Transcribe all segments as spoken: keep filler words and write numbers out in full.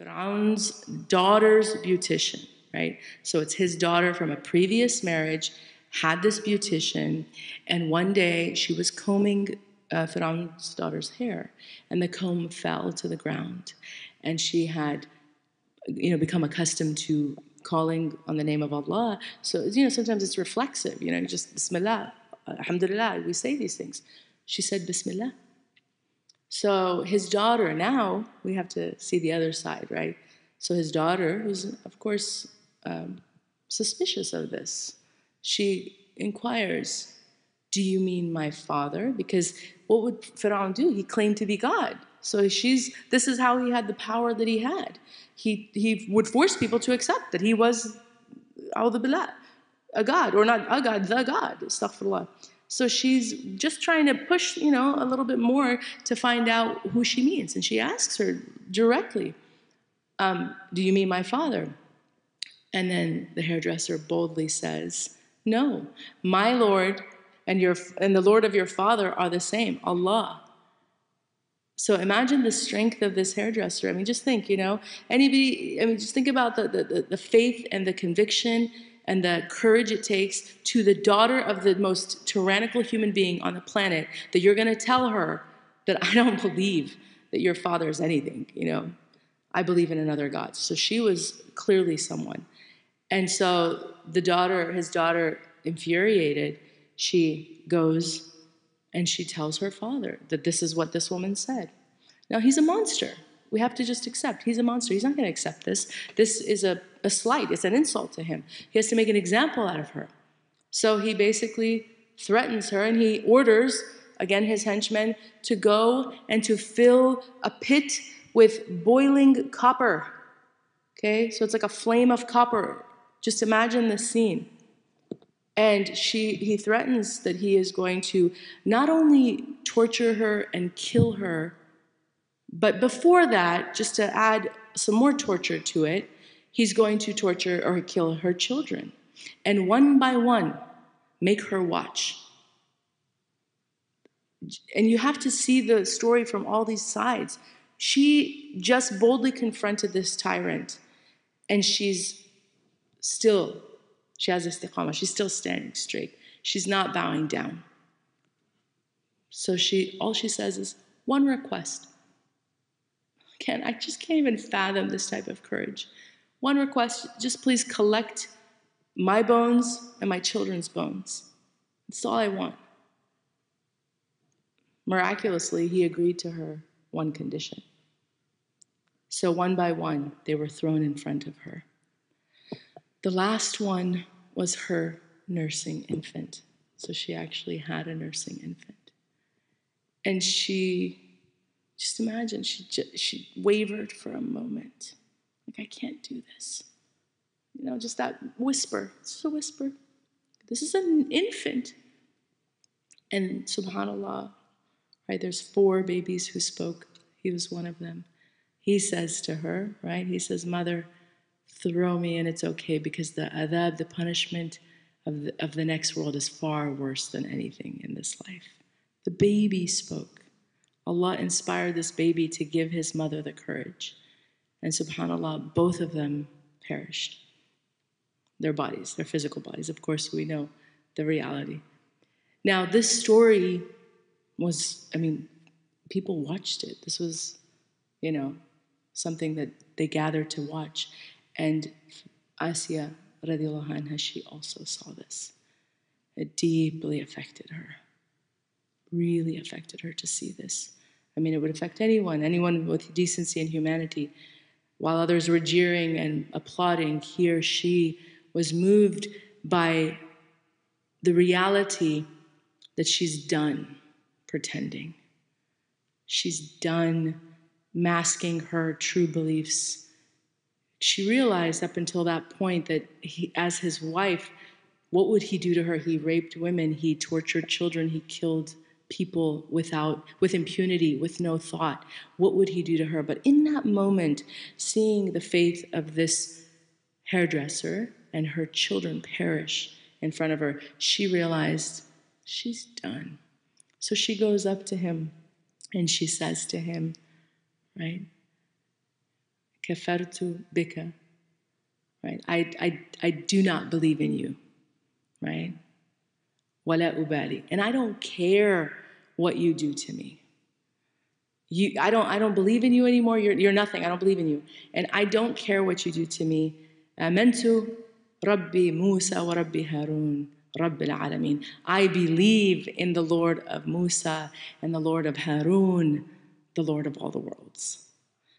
Firaun's daughter's beautician, right? So it's his daughter from a previous marriage, had this beautician, and one day she was combing uh, Firaun's daughter's hair, and the comb fell to the ground. And she had, you know, become accustomed to calling on the name of Allah. So, you know, sometimes it's reflexive, you know, you just Bismillah, Alhamdulillah, we say these things. She said Bismillah. So his daughter, now we have to see the other side, right? So his daughter was, of course, um, suspicious of this. She inquires, do you mean my father? Because what would Firaun do? He claimed to be God. So she's, this is how he had the power that he had. He, he would force people to accept that he was, Awdhubillah, a god, or not a god, the god, Astaghfirullah. So she's just trying to push, you know, a little bit more to find out who she means. And she asks her directly, um, do you mean my father? And then the hairdresser boldly says, no, my Lord and, your, and the Lord of your father are the same, Allah. So imagine the strength of this hairdresser. I mean, just think, you know, anybody, I mean, just think about the, the, the faith and the conviction and the courage it takes to the daughter of the most tyrannical human being on the planet that you're going to tell her that I don't believe that your father is anything, you know. I believe in another God. So she was clearly someone. And so the daughter, his daughter, infuriated, she goes and she tells her father that this is what this woman said. Now, he's a monster. We have to just accept. He's a monster. He's not going to accept this. This is a, a slight. It's an insult to him. He has to make an example out of her. So he basically threatens her, and he orders, again, his henchmen, to go and to fill a pit with boiling copper. Okay? So it's like a flame of copper. Just imagine this scene. And she, he threatens that he is going to not only torture her and kill her, but before that, just to add some more torture to it, he's going to torture or kill her children. And one by one, make her watch. And you have to see the story from all these sides. She just boldly confronted this tyrant, and she's still, she has istiqamah, she's still standing straight. She's not bowing down. So she, all she says is one request. Can't, I just can't even fathom this type of courage. One request, just please collect my bones and my children's bones. That's all I want. Miraculously, he agreed to her one condition. So one by one, they were thrown in front of her. The last one was her nursing infant. So she actually had a nursing infant. And she... Just imagine, she, she wavered for a moment. Like, I can't do this. You know, just that whisper. It's just a whisper. This is an infant. And subhanAllah, right, there's four babies who spoke. He was one of them. He says to her, right, he says, Mother, throw me in, it's okay, because the adab, the punishment of the, of the next world is far worse than anything in this life. The baby spoke. Allah inspired this baby to give his mother the courage. And subhanAllah, both of them perished. Their bodies, their physical bodies. Of course, we know the reality. Now, this story was, I mean, people watched it. This was, you know, something that they gathered to watch. And Asiya, radiallahu anh, she also saw this. It deeply affected her. Really affected her to see this. I mean, it would affect anyone, anyone with decency and humanity. While others were jeering and applauding, he or she was moved by the reality that she's done pretending. She's done masking her true beliefs. She realized up until that point that he, as his wife, what would he do to her? He raped women, he tortured children, he killed people without, with impunity, with no thought. What would he do to her? But in that moment, seeing the faith of this hairdresser and her children perish in front of her, she realized she's done. So she goes up to him and she says to him, right, Kefertu bika. Right? I, I, I do not believe in you. Right? Wala ubali. And I don't care what you do to me. You, I don't, I don't believe in you anymore. You're, you're nothing. I don't believe in you. And I don't care what you do to me. Amantu Rabbi Musa wa Rabbi Harun. Rabbil Alameen. I believe in the Lord of Musa and the Lord of Harun, the Lord of all the worlds.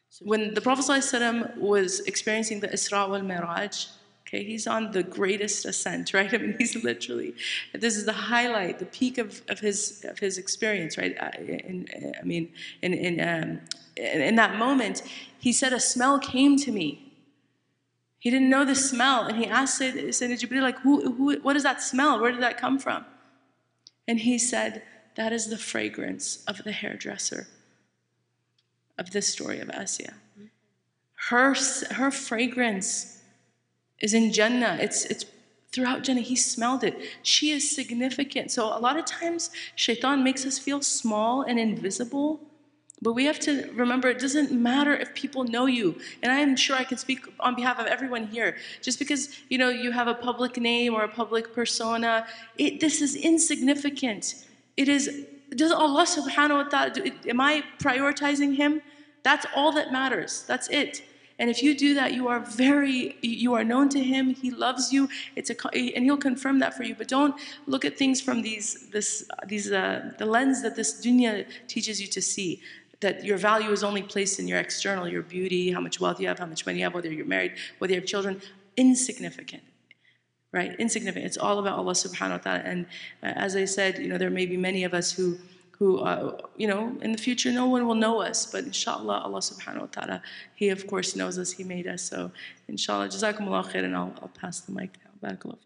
So when the Prophet ﷺ was experiencing the Isra wal Miraj, okay, he's on the greatest ascent, right? I mean, he's literally, this is the highlight, the peak of, of his of his experience, right? I, in, I mean, in in, um, in in that moment, he said, a smell came to me. He didn't know the smell, and he asked Sayyidina Jibril, like, who, who, what is that smell? Where did that come from? And he said, that is the fragrance of the hairdresser of this story of Asiya. Her, her fragrance is in Jannah. It's, it's throughout Jannah. He smelled it. She is significant. So a lot of times, Shaytan makes us feel small and invisible. But we have to remember, it doesn't matter if people know you. And I am sure I can speak on behalf of everyone here. Just because, you know, you have a public name or a public persona, it, this is insignificant. It is, does Allah subhanahu wa ta'ala, do, am I prioritizing Him? That's all that matters. That's it. And if you do that, you are very, you are known to Him. He loves you. It's a, and He'll confirm that for you. But don't look at things from these, this, these, uh, the lens that this dunya teaches you to see. That your value is only placed in your external, your beauty, how much wealth you have, how much money you have, whether you're married, whether you have children. Insignificant, right? Insignificant. It's all about Allah subhanahu wa ta'ala. And uh, as I said, you know, there may be many of us who, who uh, you know, in the future, no one will know us. But inshallah, Allah subhanahu wa ta'ala, He, of course, knows us. He made us. So inshallah, jazakumullah khairan. I'll, I'll pass the mic now. Barakallahu.